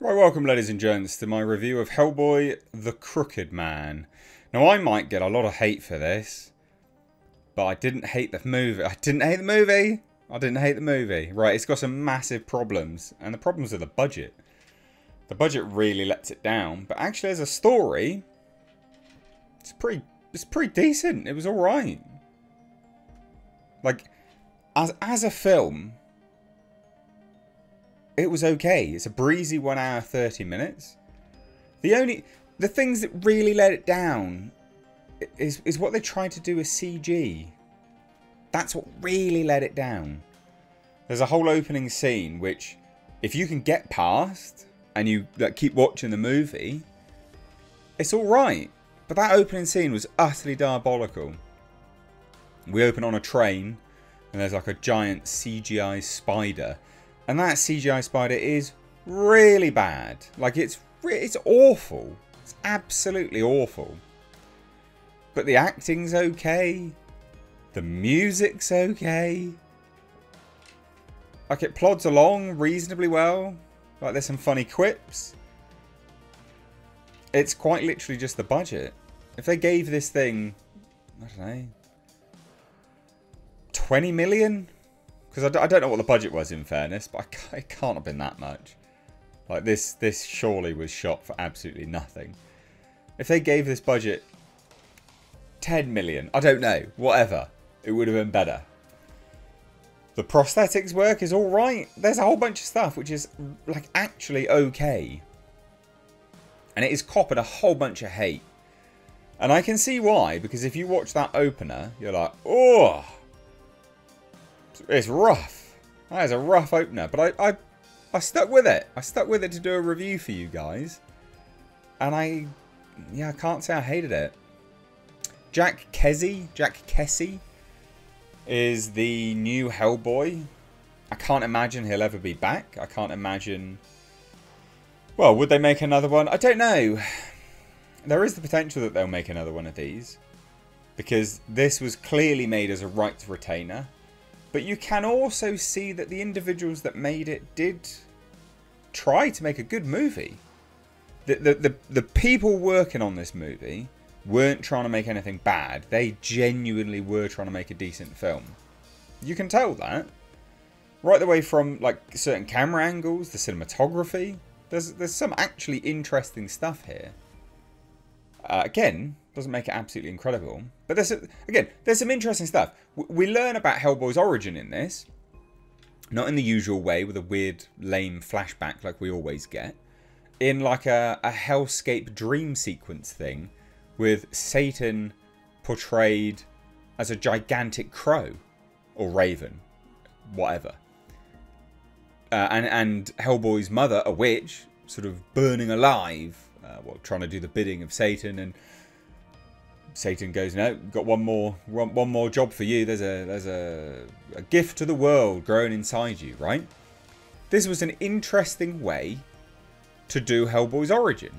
Right, welcome ladies and gents to my review of Hellboy The Crooked Man. Now I might get a lot of hate for this, but I didn't hate the movie. I didn't hate the movie. Right, it's got some massive problems, and the problems are the budget. The budget really lets it down, but actually as a story, it's pretty decent. It was alright. Like, as a film, it was okay. It's a breezy 1 hour, 30 minutes. The things that really let it down is what they tried to do with CG. That's what really let it down. There's a whole opening scene which, if you can get past and you like, keep watching the movie, it's alright. But that opening scene was utterly diabolical. We open on a train and there's like a giant CGI spider. And that CGI spider is really bad. Like, it's awful. It's absolutely awful. But the acting's okay. The music's okay. Like, it plods along reasonably well. Like, there's some funny quips. It's quite literally just the budget. If they gave this thing, I don't know, 20 million? Because I don't know what the budget was, in fairness, but it can't have been that much. Like, this surely was shot for absolutely nothing. If they gave this budget 10 million, I don't know, whatever, it would have been better. The prosthetics work is alright. There's a whole bunch of stuff which is, like, actually okay. And it is copping a whole bunch of hate. And I can see why, because if you watch that opener, you're like, oh, it's rough. That is a rough opener. But I stuck with it. I stuck with it to do a review for you guys. And I can't say I hated it. Jack Kessie is the new Hellboy. I can't imagine he'll ever be back. I can't imagine. Well, would they make another one? I don't know. There is the potential that they'll make another one of these. Because this was clearly made as a rights retainer. But you can also see that the individuals that made it did try to make a good movie. The people working on this movie weren't trying to make anything bad. They genuinely were trying to make a decent film. You can tell that. Right the way from like certain camera angles, the cinematography. There's some actually interesting stuff here. Again, doesn't make it absolutely incredible. But there's some interesting stuff. We learn about Hellboy's origin in this. Not in the usual way with a weird, lame flashback like we always get. In like a hellscape dream sequence thing with Satan portrayed as a gigantic crow or raven, whatever. And Hellboy's mother, a witch, sort of burning alive, trying to do the bidding of Satan, and Satan goes, no, got one more job for you. There's a gift to the world growing inside you, right? This was an interesting way to do Hellboy's origin.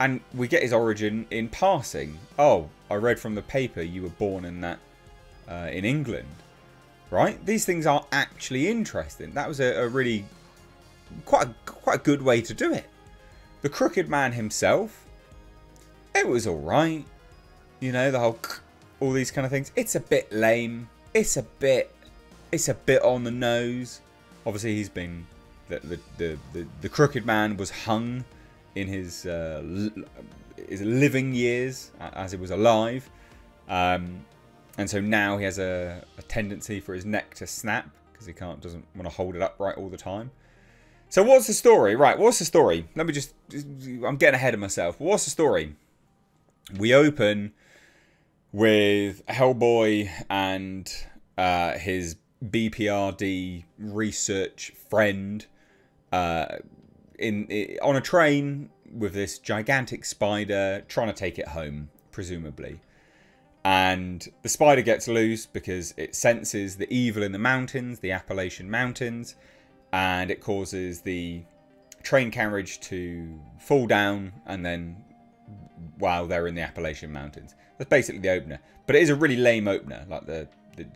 And we get his origin in passing. Oh, I read from the paper you were born in that, in England, right? These things are actually interesting. That was a really, quite a good way to do it. The Crooked Man himself, it was alright. You know, the whole, all these kind of things. It's a bit lame. It's a bit on the nose. Obviously, he's been, the Crooked Man was hung in his living years as he was alive. And so now he has a tendency for his neck to snap because he doesn't want to hold it upright all the time. So what's the story? Right, what's the story? Let me just, I'm getting ahead of myself. What's the story? We open with Hellboy and his BPRD research friend on a train with this gigantic spider trying to take it home, presumably. And the spider gets loose because it senses the evil in the mountains, the Appalachian mountains, and it causes the train carriage to fall down and then while they're in the Appalachian mountains. That's basically the opener. But it is a really lame opener. Like the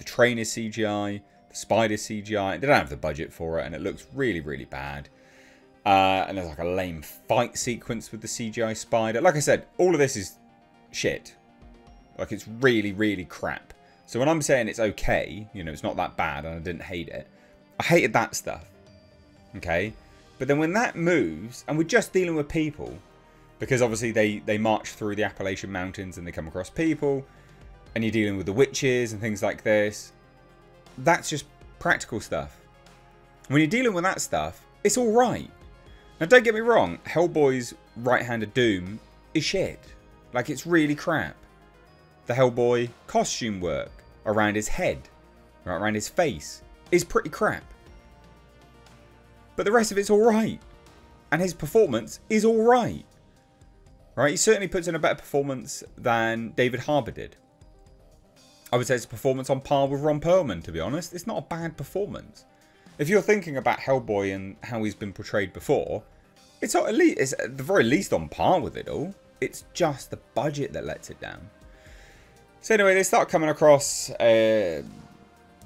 train is CGI, the spider's CGI. They don't have the budget for it and it looks really, really bad. And there's like a lame fight sequence with the CGI spider. Like I said, all of this is shit. Like, it's really, really crap. So when I'm saying it's okay, you know, it's not that bad and I didn't hate it. I hated that stuff. Okay? But then when that moves, and we're just dealing with people, because obviously they march through the Appalachian Mountains and they come across people, and you're dealing with the witches and things like this. That's just practical stuff. When you're dealing with that stuff, it's alright. Now don't get me wrong, Hellboy's Right Hand of Doom is shit. Like, it's really crap. The Hellboy costume work around his head, right around his face, is pretty crap. But the rest of it's alright. And his performance is alright. Right? He certainly puts in a better performance than David Harbour did. I would say it's a performance on par with Ron Perlman, to be honest. It's not a bad performance. If you're thinking about Hellboy and how he's been portrayed before, it's at the very least on par with it all. It's just the budget that lets it down. So anyway, they start coming across a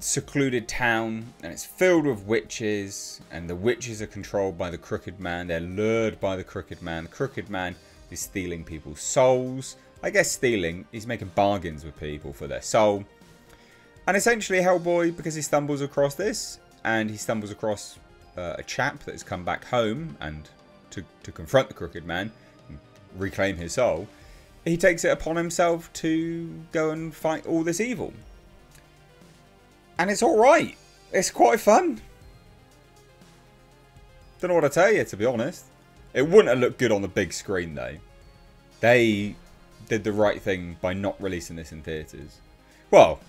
secluded town, and it's filled with witches, and the witches are controlled by the Crooked Man. They're lured by the Crooked Man. The Crooked Man is stealing people's souls. I guess stealing, he's making bargains with people for their soul. And essentially Hellboy, because he stumbles across this, and he stumbles across a chap that has come back home and to confront the Crooked Man and reclaim his soul, he takes it upon himself to go and fight all this evil. And it's alright. It's quite fun. Don't know what I tell you, to be honest. It wouldn't have looked good on the big screen, though. They did the right thing by not releasing this in theatres. Well,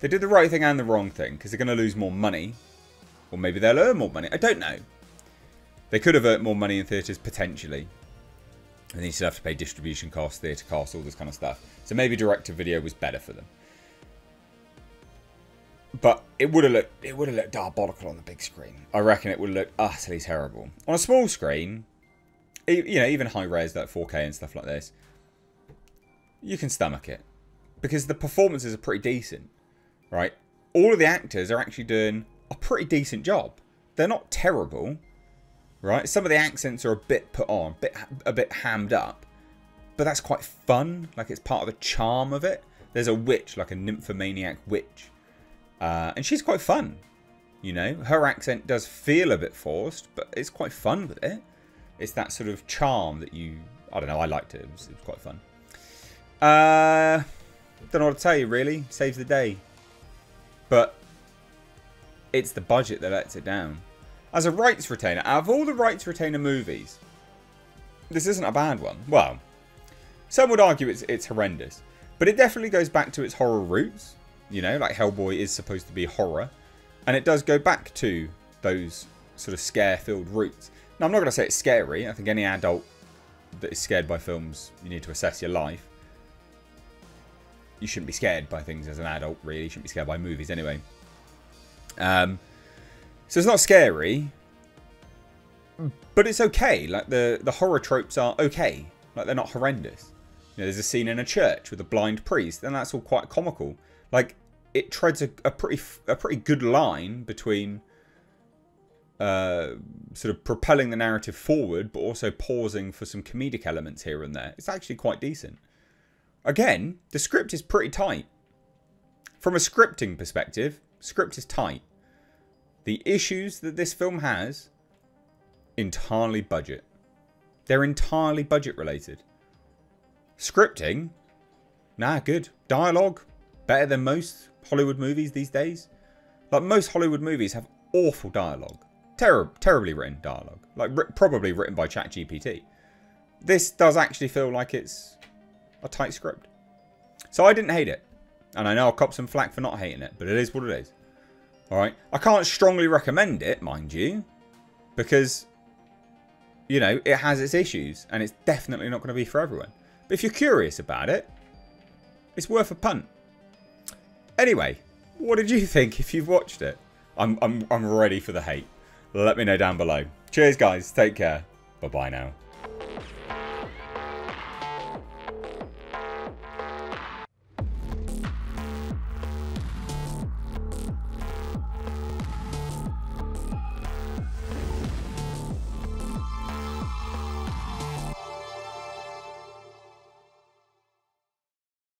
they did the right thing and the wrong thing, because they're going to lose more money. Or maybe they'll earn more money. I don't know. They could have earned more money in theatres, potentially. And then you still have to pay distribution costs, theatre costs, all this kind of stuff. So maybe direct-to-video was better for them. But it would have looked diabolical on the big screen. I reckon it would have looked utterly terrible. On a small screen, you know, even high res, like 4K and stuff like this, you can stomach it. Because the performances are pretty decent, right? All of the actors are actually doing a pretty decent job. They're not terrible, right? Some of the accents are a bit put on, a bit hammed up. But that's quite fun. Like, it's part of the charm of it. There's a witch, like a nymphomaniac witch. And she's quite fun, you know. Her accent does feel a bit forced, but it's quite fun with it. It's that sort of charm that you... I don't know, I liked it. It was quite fun. Don't know what to tell you, really. Saves the day. But it's the budget that lets it down. As a rights retainer, out of all the rights retainer movies, this isn't a bad one. Well, some would argue it's horrendous. But it definitely goes back to its horror roots. You know, like Hellboy is supposed to be horror. And it does go back to those sort of scare-filled roots. Now, I'm not going to say it's scary. I think any adult that is scared by films, you need to assess your life. You shouldn't be scared by things as an adult, really. You shouldn't be scared by movies, anyway. So it's not scary. But it's okay. Like, the horror tropes are okay. Like, they're not horrendous. You know, there's a scene in a church with a blind priest. And that's all quite comical. Like... it treads a pretty good line between sort of propelling the narrative forward, but also pausing for some comedic elements here and there. It's actually quite decent. Again, the script is pretty tight. From a scripting perspective, script is tight. The issues that this film has, entirely budget. They're entirely budget related. Scripting, nah, good. Dialogue, better than most Hollywood movies these days. Like, most Hollywood movies have awful dialogue. Terribly written dialogue. Like, probably written by ChatGPT. This does actually feel like it's a tight script. So I didn't hate it. And I know I'll cop some flack for not hating it. But it is what it is. Alright. I can't strongly recommend it, mind you. Because, you know, it has its issues. And it's definitely not going to be for everyone. But if you're curious about it, it's worth a punt. Anyway, what did you think if you've watched it? I'm ready for the hate. Let me know down below. Cheers, guys. Take care. Bye-bye now.